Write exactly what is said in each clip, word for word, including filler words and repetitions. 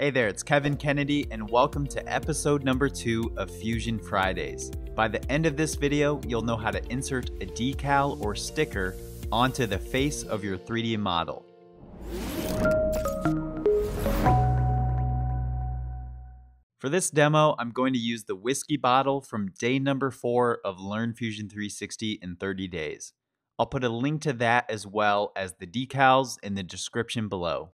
Hey there, it's Kevin Kennedy and welcome to episode number two of Fusion Fridays. By the end of this video, you'll know how to insert a decal or sticker onto the face of your three D model. For this demo, I'm going to use the whiskey bottle from day number four of Learn Fusion three sixty in thirty days. I'll put a link to that as well as the decals in the description below.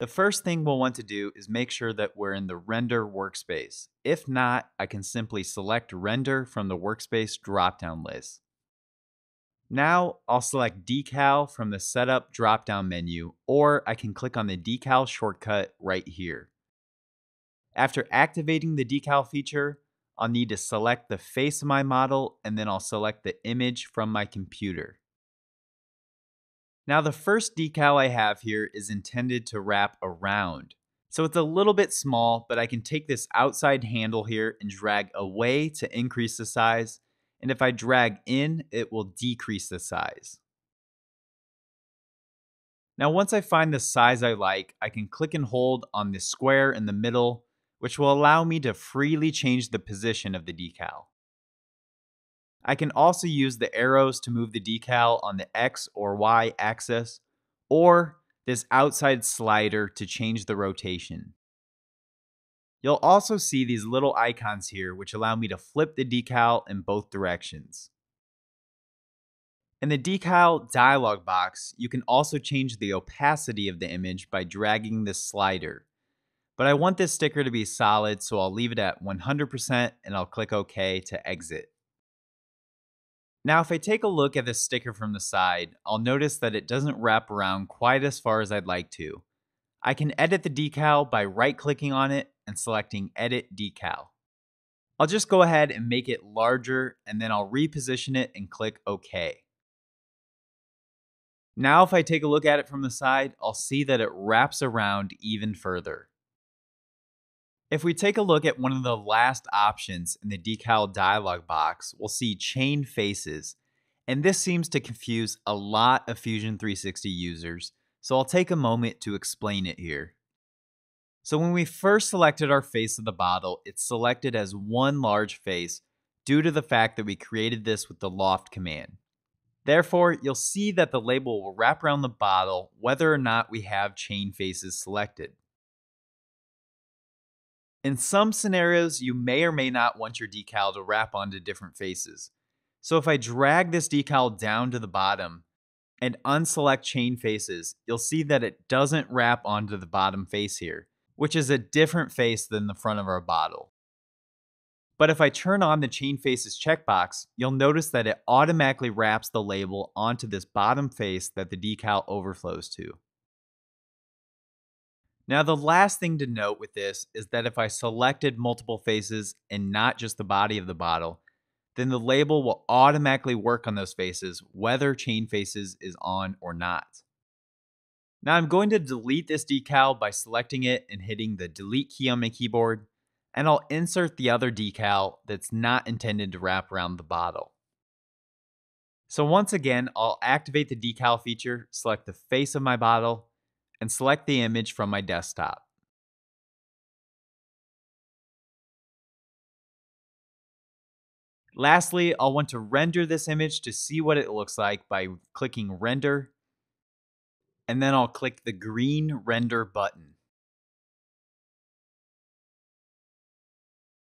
The first thing we'll want to do is make sure that we're in the render workspace. If not, I can simply select render from the workspace dropdown list. Now I'll select decal from the setup dropdown menu, or I can click on the decal shortcut right here. After activating the decal feature, I'll need to select the face of my model and then I'll select the image from my computer. Now the first decal I have here is intended to wrap around. So it's a little bit small, but I can take this outside handle here and drag away to increase the size. And if I drag in, it will decrease the size. Now once I find the size I like, I can click and hold on the square in the middle, which will allow me to freely change the position of the decal. I can also use the arrows to move the decal on the X or Y axis, or this outside slider to change the rotation. You'll also see these little icons here, which allow me to flip the decal in both directions. In the decal dialog box, you can also change the opacity of the image by dragging this slider. But I want this sticker to be solid, so I'll leave it at one hundred percent and I'll click OK to exit. Now, if I take a look at this sticker from the side, I'll notice that it doesn't wrap around quite as far as I'd like to. I can edit the decal by right-clicking on it and selecting Edit Decal. I'll just go ahead and make it larger, and then I'll reposition it and click OK. Now, if I take a look at it from the side, I'll see that it wraps around even further. If we take a look at one of the last options in the decal dialog box, we'll see chain faces. And this seems to confuse a lot of Fusion three sixty users, so I'll take a moment to explain it here. So when we first selected our face of the bottle, it's selected as one large face due to the fact that we created this with the loft command. Therefore, you'll see that the label will wrap around the bottle whether or not we have chain faces selected. In some scenarios, you may or may not want your decal to wrap onto different faces. So if I drag this decal down to the bottom and unselect chain faces, you'll see that it doesn't wrap onto the bottom face here, which is a different face than the front of our bottle. But if I turn on the chain faces checkbox, you'll notice that it automatically wraps the label onto this bottom face that the decal overflows to. Now, the last thing to note with this is that if I selected multiple faces and not just the body of the bottle, then the label will automatically work on those faces, whether chain faces is on or not. Now, I'm going to delete this decal by selecting it and hitting the delete key on my keyboard, and I'll insert the other decal that's not intended to wrap around the bottle. So once again, I'll activate the decal feature, select the face of my bottle, and select the image from my desktop. Lastly, I'll want to render this image to see what it looks like by clicking Render, and then I'll click the green Render button.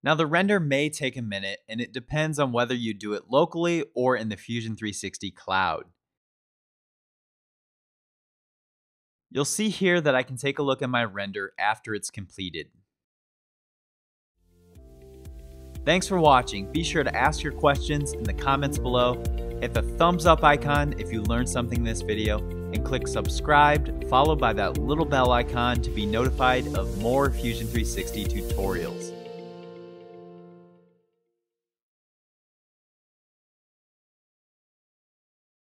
Now, the render may take a minute, and it depends on whether you do it locally or in the Fusion three sixty cloud. You'll see here that I can take a look at my render after it's completed. Thanks for watching. Be sure to ask your questions in the comments below. Hit the thumbs up icon if you learned something in this video, and click subscribed, followed by that little bell icon to be notified of more Fusion three sixty tutorials.